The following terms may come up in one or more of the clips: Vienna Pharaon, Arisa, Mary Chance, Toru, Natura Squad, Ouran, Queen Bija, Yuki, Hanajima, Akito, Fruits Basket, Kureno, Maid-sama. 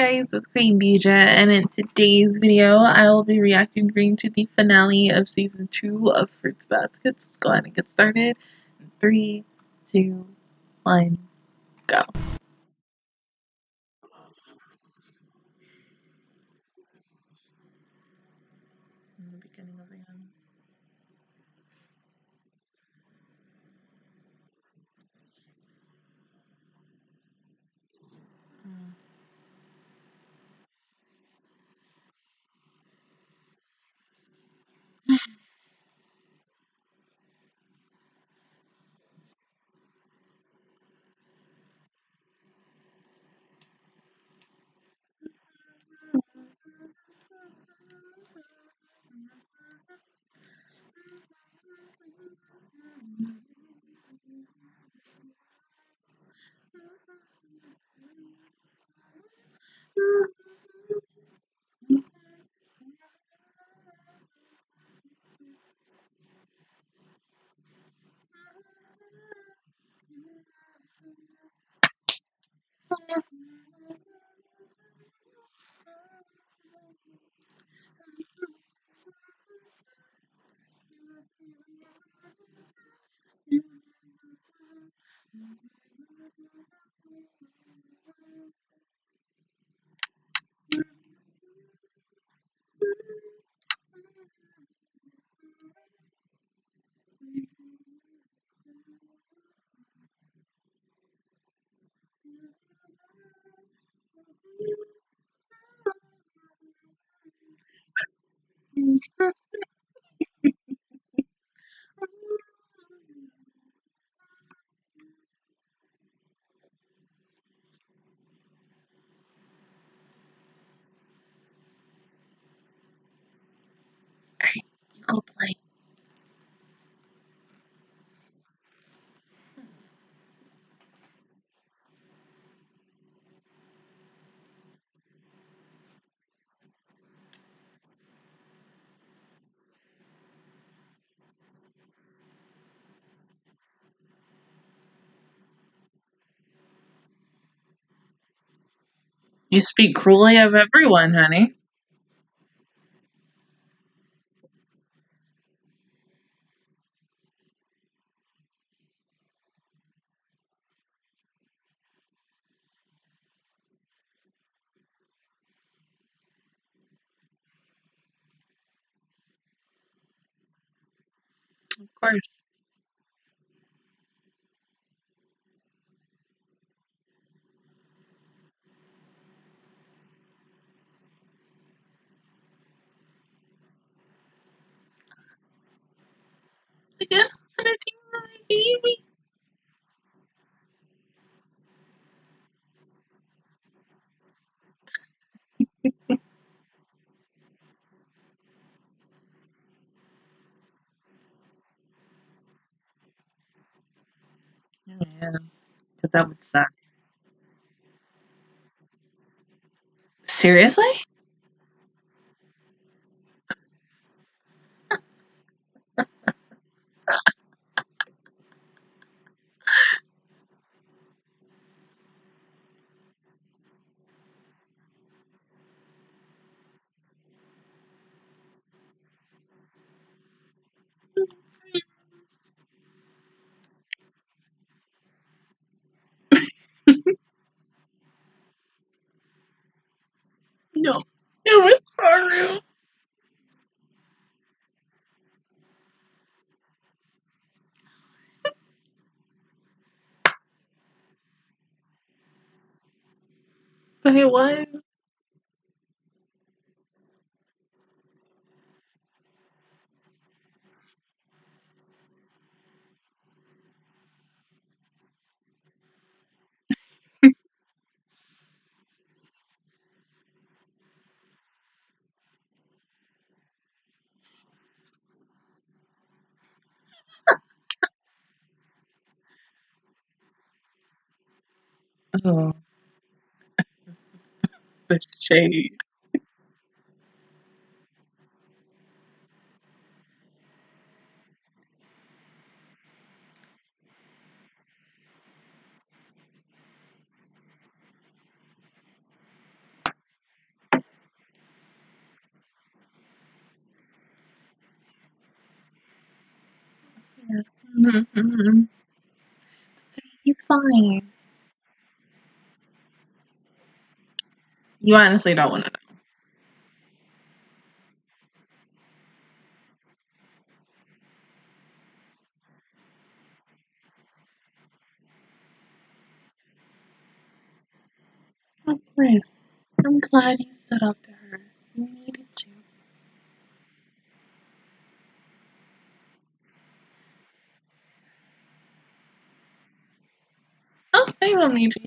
guys, it's Queen Bija, and in today's video, I will be reacting to the finale of Season 2 of Fruits Basket. Let's go ahead and get started. 3, 2, 1, go. In the beginning of the end. You speak cruelly of everyone, honey. Of course. Yeah, Hanajima, baby. Yeah, because that would suck. Seriously? No, it was Toru. But it was. Oh, the shade. Mhm. He's fine. You honestly don't want to know. Of course. I'm glad you stood up to her. You needed to. Oh, I don't need you.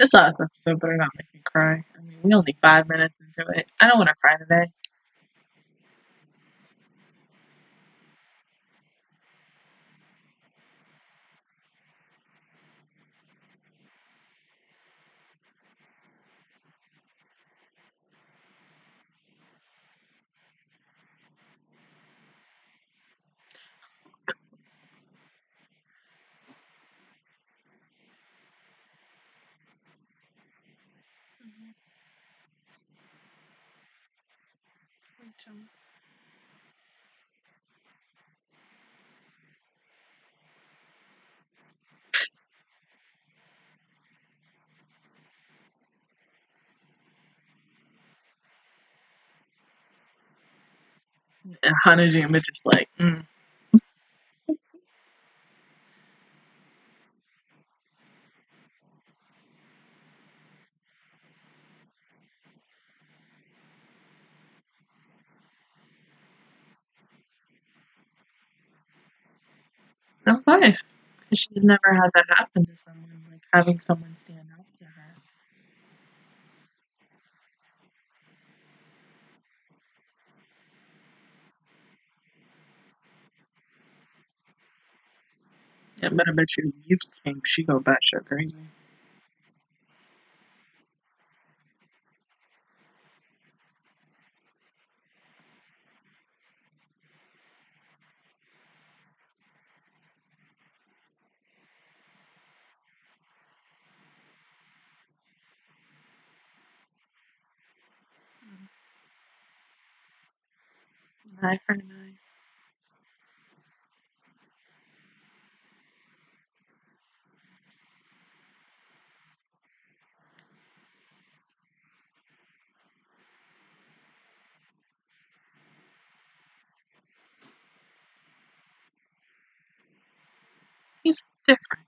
This last episode better not make me cry. I mean, we only 5 minutes into it. I don't want to cry today. Mhm. Rachel. And Hanajima just like, Of course. 'Cause she's never had that happen to someone, like having someone stand up to her. Yeah, but I bet you Yuki King, she go batshit crazy. Mm. An eye for an eye. He's different.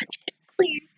Watch it, please.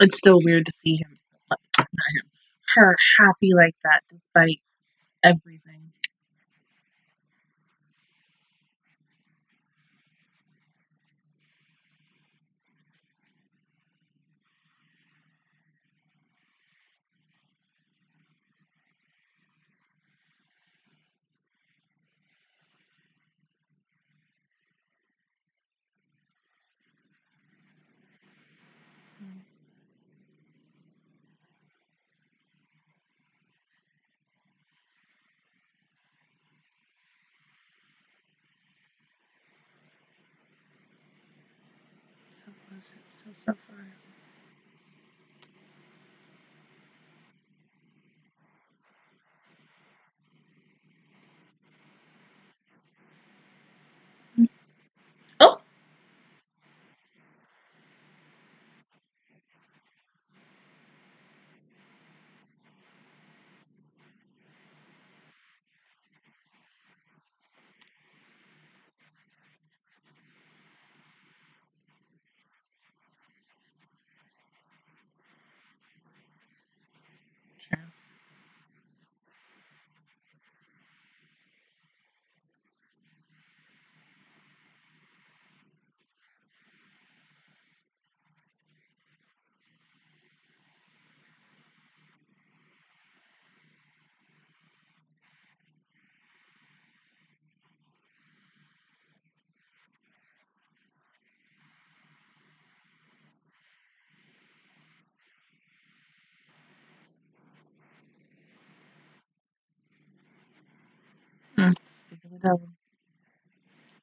It's still weird to see him, like, not him, her happy like that despite everything. so close, it's still so far.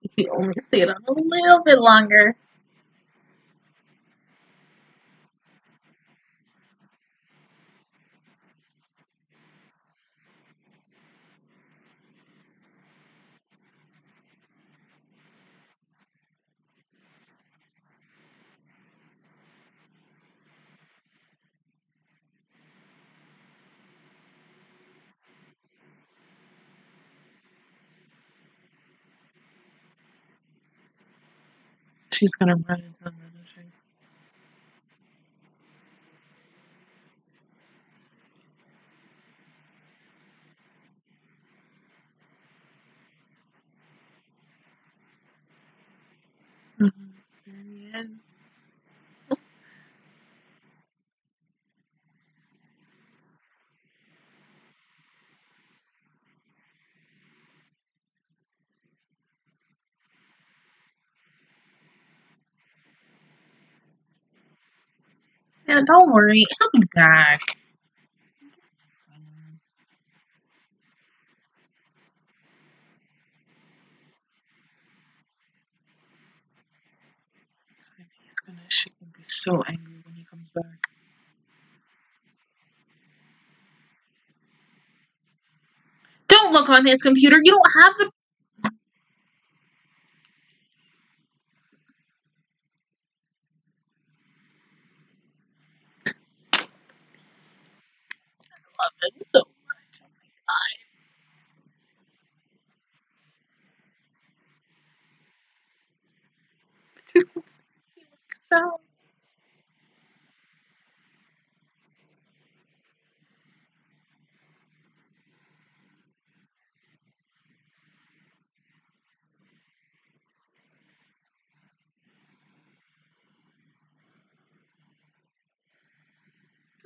If you only see it on a little bit longer. She's gonna run into him, isn't she? There he is. Yeah, don't worry, I'll be back. She's gonna be so angry when he comes back. Don't look on his computer, you don't have the.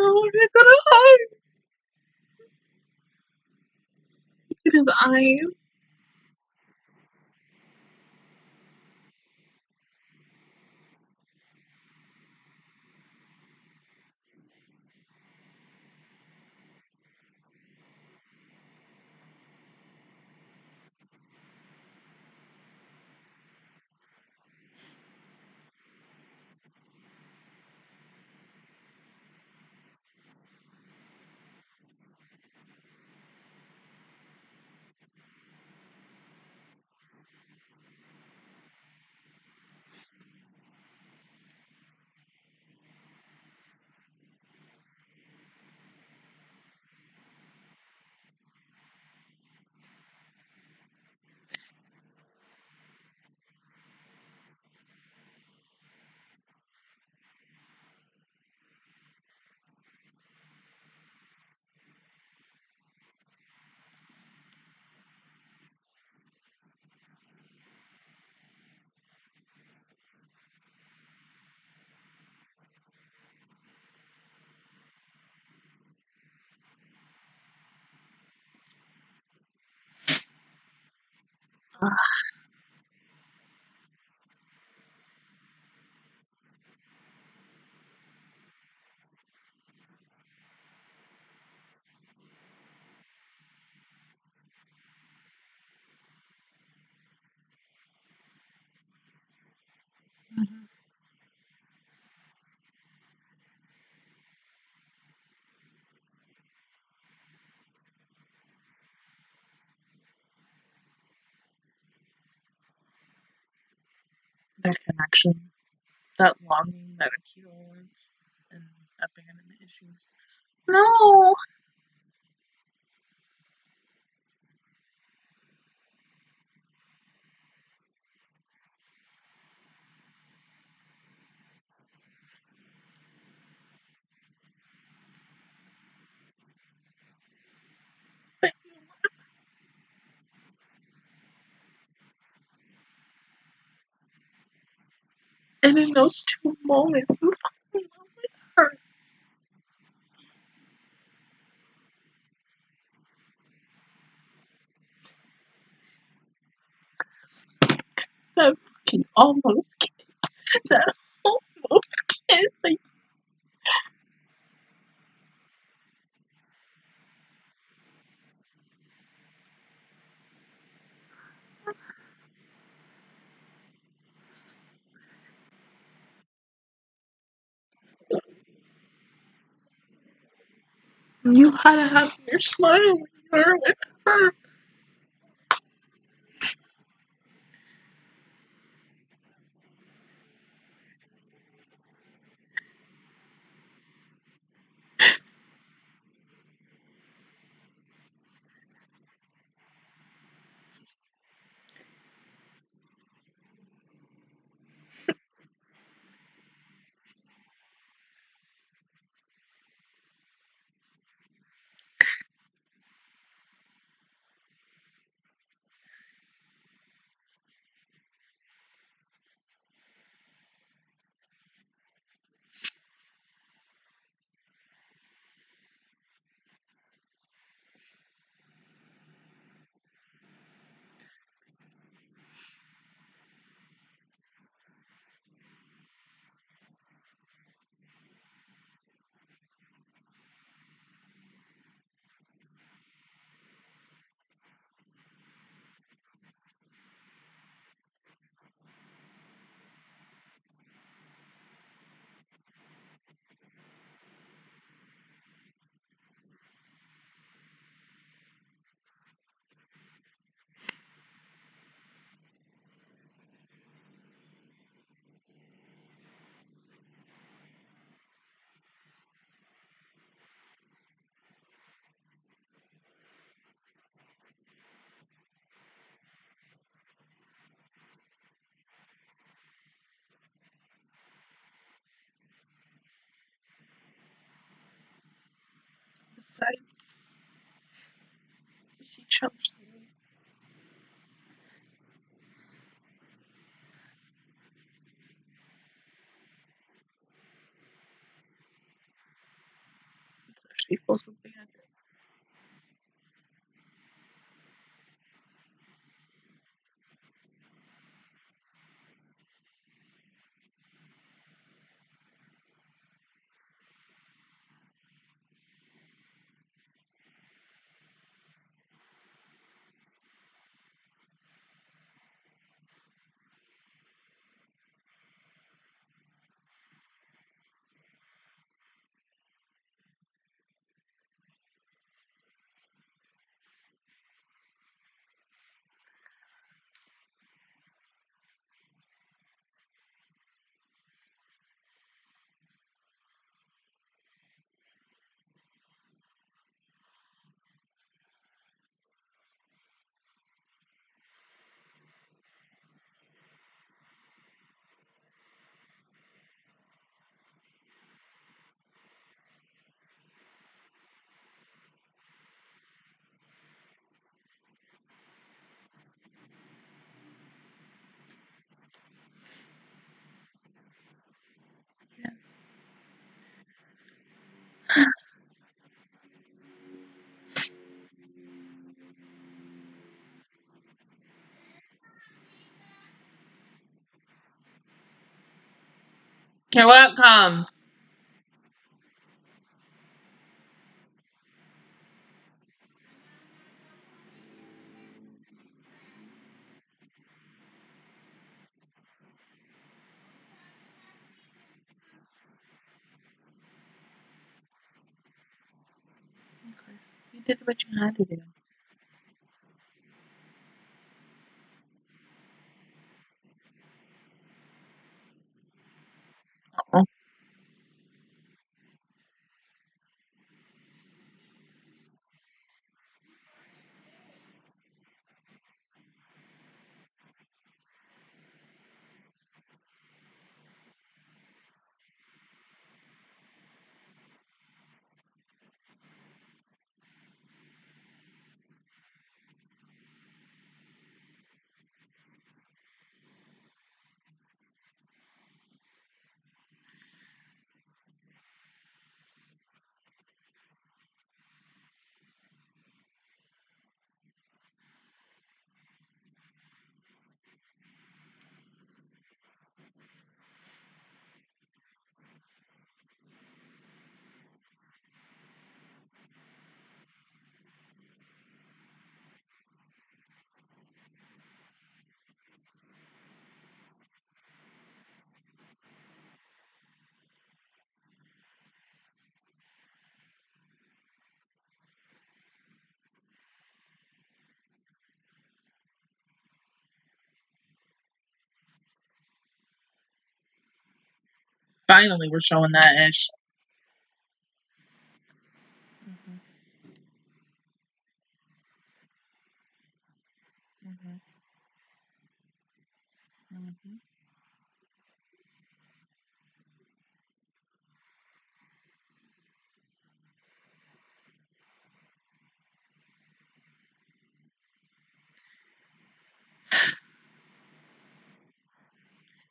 Oh, they're gonna hide. Look at his eyes. that connection, that longing that Akito wants, and abandonment issues. No! And in those 2 moments, you fall in love with her. That fucking almost kiss. That almost kiss. Like, you had to have your smile when you were with her. She chumps me. So she feels something at it. You're welcome. You did what you had to do. Uh-huh. Finally, we're showing that ish. Mhm, mhm, mhm.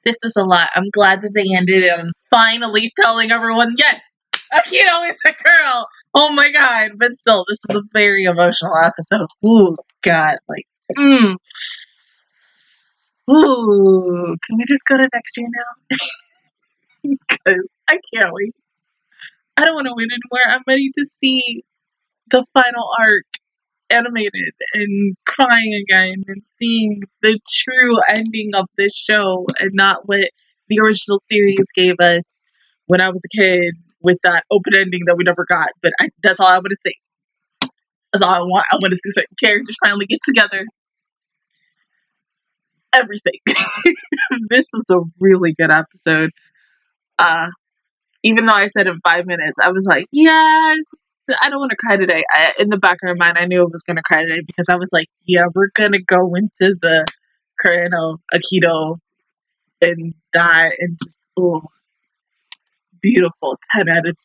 This is a lot. I'm glad that they ended it. I'm finally telling everyone, yes, Akito is a girl. Oh my god. But still, this is a very emotional episode. Ooh, god. Like, Ooh, can we just go to next year now? 'Cause I can't wait. I don't want to wait anymore. I'm ready to see the final arc animated and crying again and seeing the true ending of this show and not what the original series gave us when I was a kid with that open ending that we never got. But that's all I want to see. That's all I want. I want to see certain characters finally get together. Everything. This was a really good episode. Uh, Even though I said in 5 minutes, I was like, yes, I don't want to cry today. In the back of my mind, I knew I was going to cry today because I was like, yeah, we're going to go into the Kureno, Akito, and die and just, oh, beautiful. 10 out of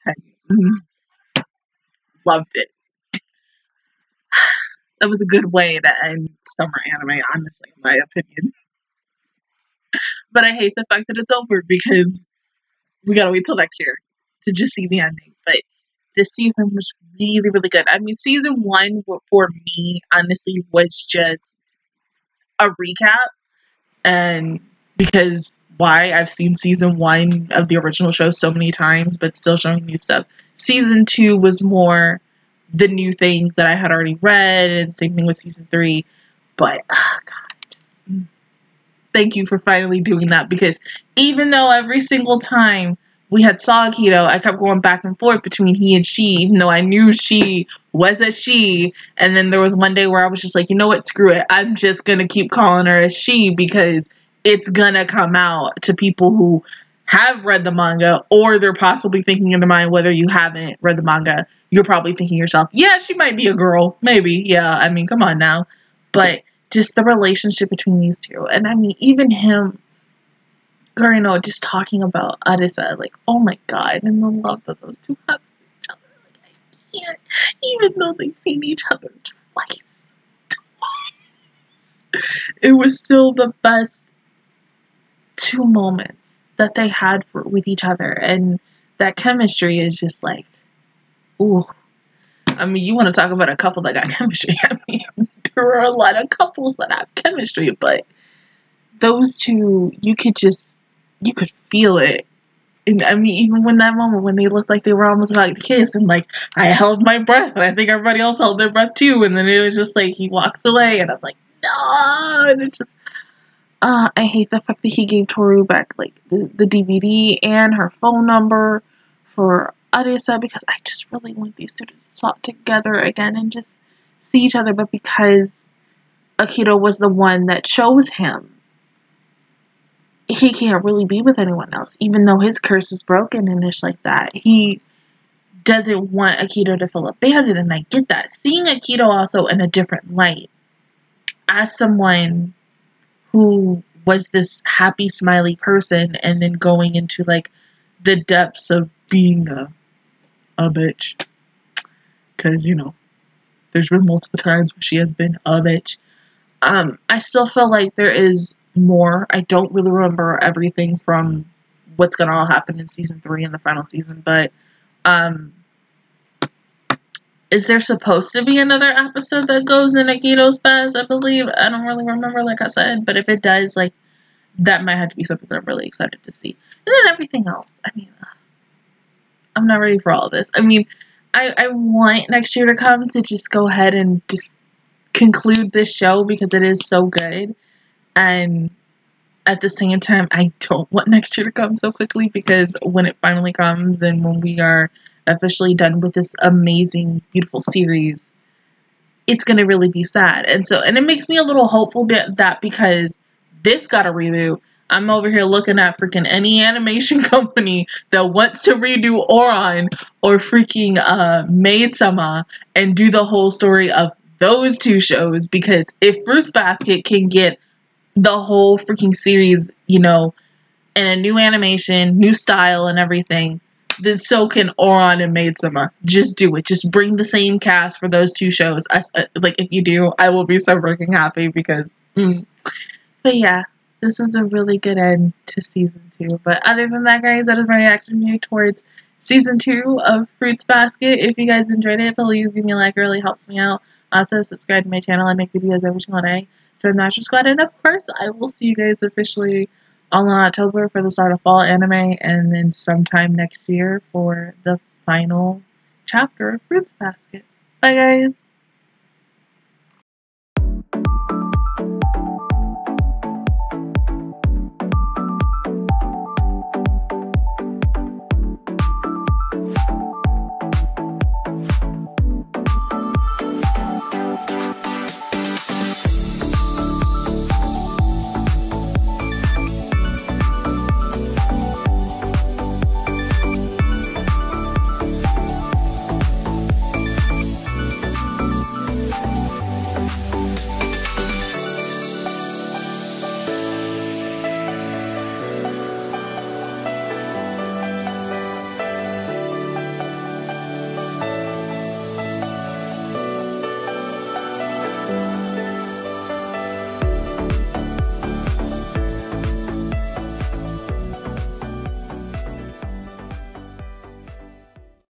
10. Loved it. That was a good way to end summer anime, honestly, in my opinion. But I hate the fact that it's over because we gotta wait till next year to just see the ending. But this season was really, really good. I mean, season one for me, honestly, was just a recap. And because why? I've seen season one of the original show so many times, but still showing new stuff. Season two was more the new things that I had already read, and same thing with season three. But, oh, God. Thank you for finally doing that, because even though every single time we had saw Akito, I kept going back and forth between he and she, even though I knew she was a she. And then there was one day where I was just like, you know what, screw it. I'm just going to keep calling her a she because it's going to come out to people who have read the manga, or they're possibly thinking in their mind, whether you haven't read the manga, you're probably thinking yourself, yeah, she might be a girl. Maybe. Yeah. I mean, come on now. But just the relationship between these two. And I mean, even him, Kureno, just talking about Arisa, like, oh my god, and the love that those two have for each other. Like, I can't, even though they've seen each other twice. It was still the best two moments that they had with each other. And that chemistry is just like, ooh. I mean, you want to talk about a couple that got chemistry. I mean, there are a lot of couples that have chemistry, but those two, you could feel it. And I mean, even when that moment when they looked like they were almost about to kiss, and like, I held my breath, and I think everybody else held their breath too, and then it was just like, he walks away, and I'm like, no, and it's just, I hate the fact that he gave Toru back, like, the DVD and her phone number for Arisa, because I just really want these two to talk together again and just see each other, but because Akito was the one that chose him, he can't really be with anyone else. Even though his curse is broken and ish like that, he doesn't want Akito to feel abandoned, and I get that. Seeing Akito also in a different light, as someone who was this happy, smiley person, and then going into, like, the depths of being a bitch. Because, you know, there's been multiple times where she has been a bitch. I still feel like there is more. I don't really remember everything from what's going to all happen in Season 3 and the final season, but is there supposed to be another episode that goes in Akito's past, I believe? I don't really remember, like I said, but if it does, like, that might have to be something that I'm really excited to see. And then everything else, I mean, I'm not ready for all of this. I mean, I want next year to come to just go ahead and just conclude this show because it is so good. And at the same time, I don't want next year to come so quickly, because when it finally comes and when we are officially done with this amazing, beautiful series, it's going to really be sad. And so, and it makes me a little hopeful that because this got a reboot, I'm over here looking at freaking any animation company that wants to redo Ouran or freaking Maid-sama and do the whole story of those two shows, because if Fruits Basket can get the whole freaking series, you know, in a new animation, new style and everything, then so can Ouran and Maid-sama. Just do it. Just bring the same cast for those two shows. Like, if you do, I will be so freaking happy because... But yeah, this was a really good end to Season 2. But other than that, guys, that is my reaction to you towards Season 2 of Fruits Basket. If you guys enjoyed it, please give me a like. It really helps me out. Also, subscribe to my channel. I make videos every single day. Join the Natura Squad. And, of course, I will see you guys officially on October for the start of fall anime, and then sometime next year for the final chapter of Fruits Basket. Bye, guys!